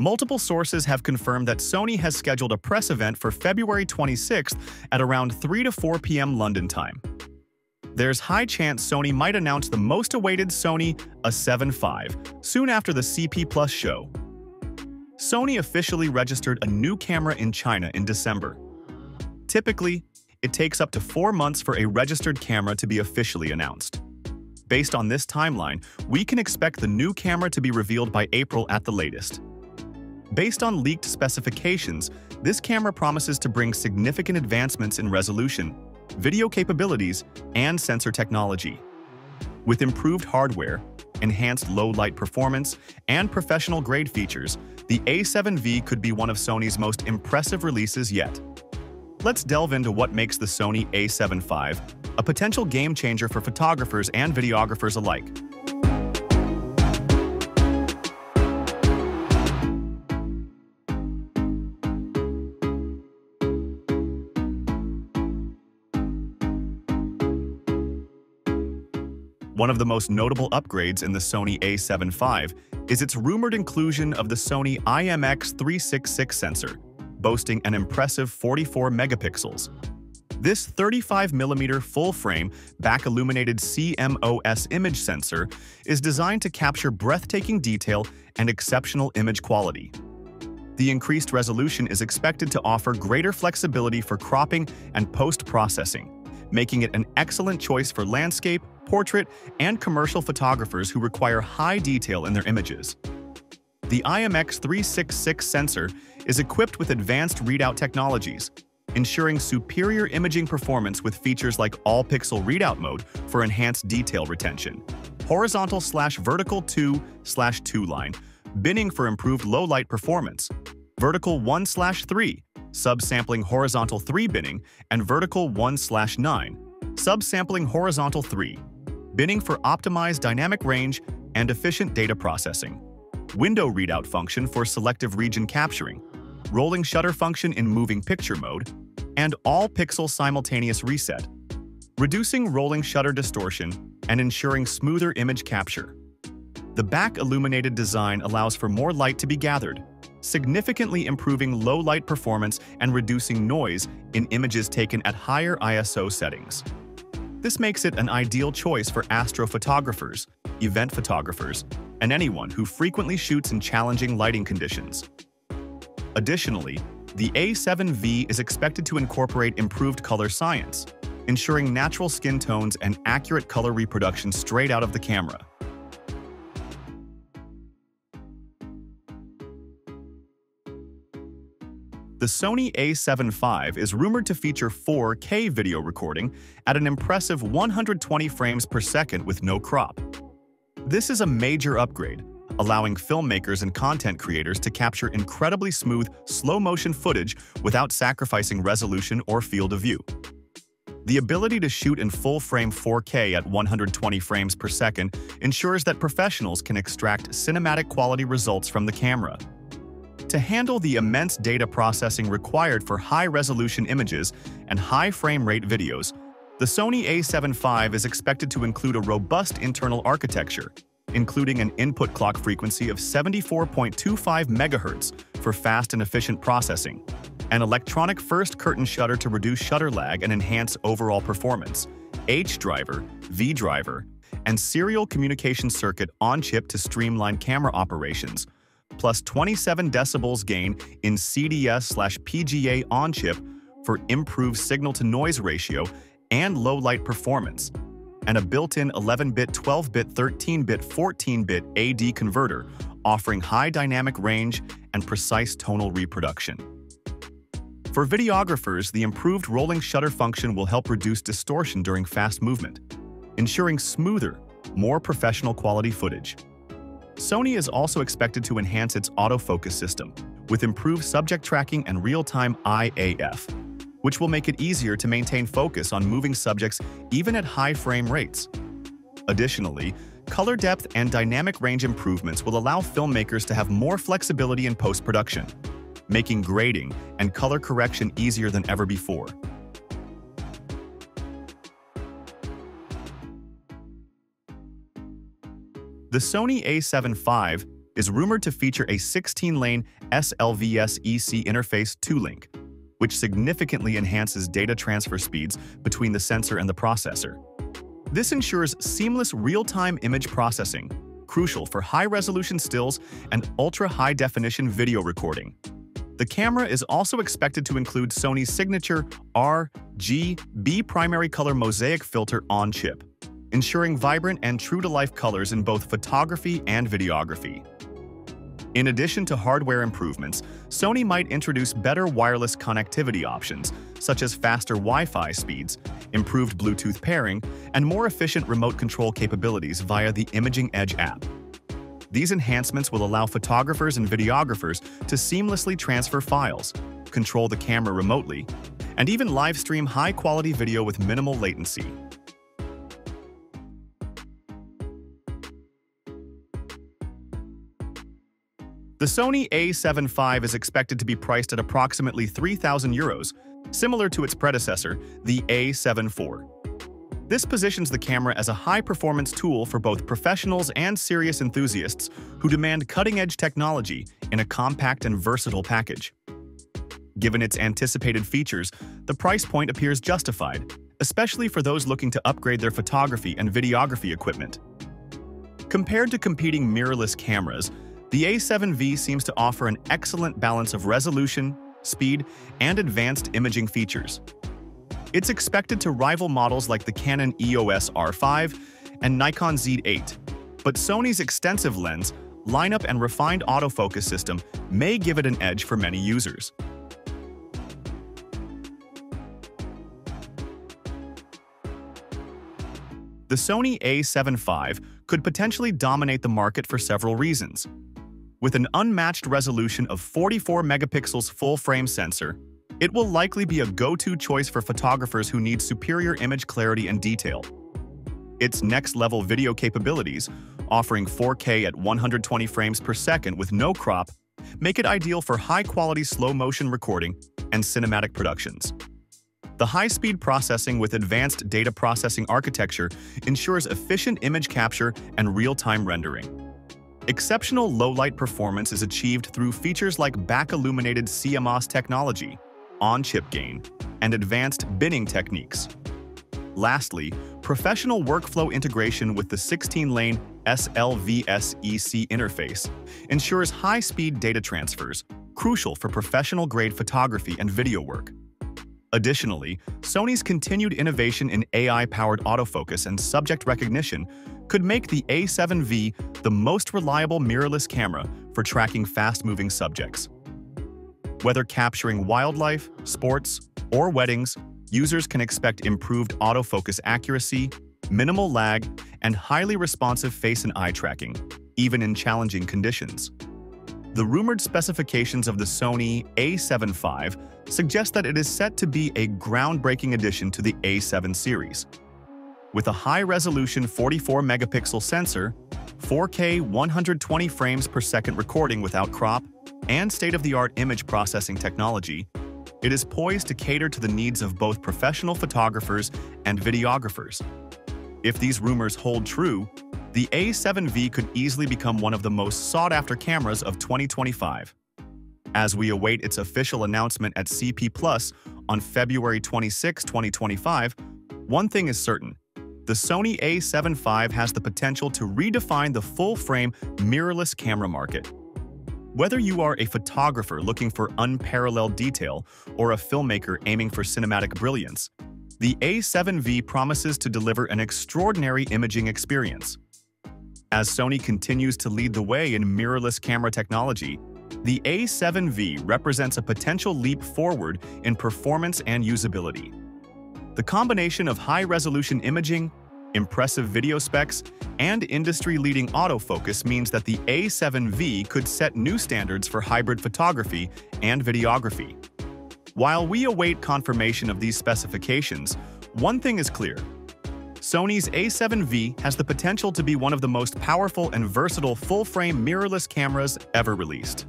Multiple sources have confirmed that Sony has scheduled a press event for February 26th at around 3 to 4 p.m. London time. There's high chance Sony might announce the most-awaited Sony A7V soon after the CP+ show. Sony officially registered a new camera in China in December. Typically, it takes up to 4 months for a registered camera to be officially announced. Based on this timeline, we can expect the new camera to be revealed by April at the latest. Based on leaked specifications, this camera promises to bring significant advancements in resolution, video capabilities, and sensor technology. With improved hardware, enhanced low-light performance, and professional-grade features, the A7V could be one of Sony's most impressive releases yet. Let's delve into what makes the Sony A7V a potential game-changer for photographers and videographers alike. One of the most notable upgrades in the Sony A7V is its rumored inclusion of the Sony IMX366 sensor, boasting an impressive 44 megapixels. This 35mm full-frame, back-illuminated CMOS image sensor is designed to capture breathtaking detail and exceptional image quality. The increased resolution is expected to offer greater flexibility for cropping and post-processing, making it an excellent choice for landscape, portrait, and commercial photographers who require high detail in their images. The IMX366 sensor is equipped with advanced readout technologies, ensuring superior imaging performance with features like all-pixel readout mode for enhanced detail retention, horizontal/vertical 2/2 line, binning for improved low-light performance, vertical 1/3, subsampling horizontal 3 binning, and vertical 1/9, subsampling horizontal 3, binning for optimized dynamic range and efficient data processing, window readout function for selective region capturing, rolling shutter function in moving picture mode, and all-pixel simultaneous reset, reducing rolling shutter distortion and ensuring smoother image capture. The back-illuminated design allows for more light to be gathered, significantly improving low-light performance and reducing noise in images taken at higher ISO settings. This makes it an ideal choice for astrophotographers, event photographers, and anyone who frequently shoots in challenging lighting conditions. Additionally, the A7V is expected to incorporate improved color science, ensuring natural skin tones and accurate color reproduction straight out of the camera. The Sony A7V is rumored to feature 4K video recording at an impressive 120 frames per second with no crop. This is a major upgrade, allowing filmmakers and content creators to capture incredibly smooth, slow-motion footage without sacrificing resolution or field of view. The ability to shoot in full-frame 4K at 120 frames per second ensures that professionals can extract cinematic-quality results from the camera. To handle the immense data processing required for high-resolution images and high-frame-rate videos, the Sony A7V is expected to include a robust internal architecture, including an input clock frequency of 74.25 MHz for fast and efficient processing, an electronic first curtain shutter to reduce shutter lag and enhance overall performance, H driver, V driver, and serial communication circuit on-chip to streamline camera operations, plus 27 decibels gain in CDS/PGA on-chip for improved signal-to-noise ratio and low-light performance, and a built-in 11-bit, 12-bit, 13-bit, 14-bit AD converter, offering high dynamic range and precise tonal reproduction. For videographers, the improved rolling shutter function will help reduce distortion during fast movement, ensuring smoother, more professional-quality footage. Sony is also expected to enhance its autofocus system with improved subject tracking and real-time IAF, which will make it easier to maintain focus on moving subjects even at high frame rates. Additionally, color depth and dynamic range improvements will allow filmmakers to have more flexibility in post-production, making grading and color correction easier than ever before. The Sony A7V is rumored to feature a 16-lane SLVS-EC interface 2-link, which significantly enhances data transfer speeds between the sensor and the processor. This ensures seamless real-time image processing, crucial for high-resolution stills and ultra-high-definition video recording. The camera is also expected to include Sony's signature RGB primary color mosaic filter on chip, ensuring vibrant and true-to-life colors in both photography and videography. In addition to hardware improvements, Sony might introduce better wireless connectivity options, such as faster Wi-Fi speeds, improved Bluetooth pairing, and more efficient remote control capabilities via the Imaging Edge app. These enhancements will allow photographers and videographers to seamlessly transfer files, control the camera remotely, and even live stream high-quality video with minimal latency. The Sony A7V is expected to be priced at approximately €3,000, similar to its predecessor, the A7IV. This positions the camera as a high-performance tool for both professionals and serious enthusiasts who demand cutting-edge technology in a compact and versatile package. Given its anticipated features, the price point appears justified, especially for those looking to upgrade their photography and videography equipment. Compared to competing mirrorless cameras, the A7V seems to offer an excellent balance of resolution, speed, and advanced imaging features. It's expected to rival models like the Canon EOS R5 and Nikon Z8, but Sony's extensive lens, lineup, and refined autofocus system may give it an edge for many users. The Sony A7V could potentially dominate the market for several reasons. With an unmatched resolution of 44 megapixels full-frame sensor, it will likely be a go-to choice for photographers who need superior image clarity and detail. Its next-level video capabilities, offering 4K at 120 frames per second with no crop, make it ideal for high-quality slow-motion recording and cinematic productions. The high-speed processing with advanced data processing architecture ensures efficient image capture and real-time rendering. Exceptional low-light performance is achieved through features like back-illuminated CMOS technology, on-chip gain, and advanced binning techniques. Lastly, professional workflow integration with the 16-lane SLVS-EC interface ensures high-speed data transfers, crucial for professional-grade photography and video work. Additionally, Sony's continued innovation in AI-powered autofocus and subject recognition could make the A7V the most reliable mirrorless camera for tracking fast-moving subjects. Whether capturing wildlife, sports, or weddings, users can expect improved autofocus accuracy, minimal lag, and highly responsive face and eye tracking, even in challenging conditions. The rumored specifications of the Sony A7V suggest that it is set to be a groundbreaking addition to the A7 series. With a high-resolution 44-megapixel sensor, 4K 120 frames per second recording without crop, and state-of-the-art image processing technology, it is poised to cater to the needs of both professional photographers and videographers. If these rumors hold true, the A7V could easily become one of the most sought-after cameras of 2025. As we await its official announcement at CP+ on February 26, 2025, one thing is certain. The Sony A7V has the potential to redefine the full-frame, mirrorless camera market. Whether you are a photographer looking for unparalleled detail or a filmmaker aiming for cinematic brilliance, the A7V promises to deliver an extraordinary imaging experience. As Sony continues to lead the way in mirrorless camera technology, the A7V represents a potential leap forward in performance and usability. The combination of high-resolution imaging, impressive video specs, and industry-leading autofocus means that the A7V could set new standards for hybrid photography and videography. While we await confirmation of these specifications, one thing is clear. Sony's A7V has the potential to be one of the most powerful and versatile full-frame mirrorless cameras ever released.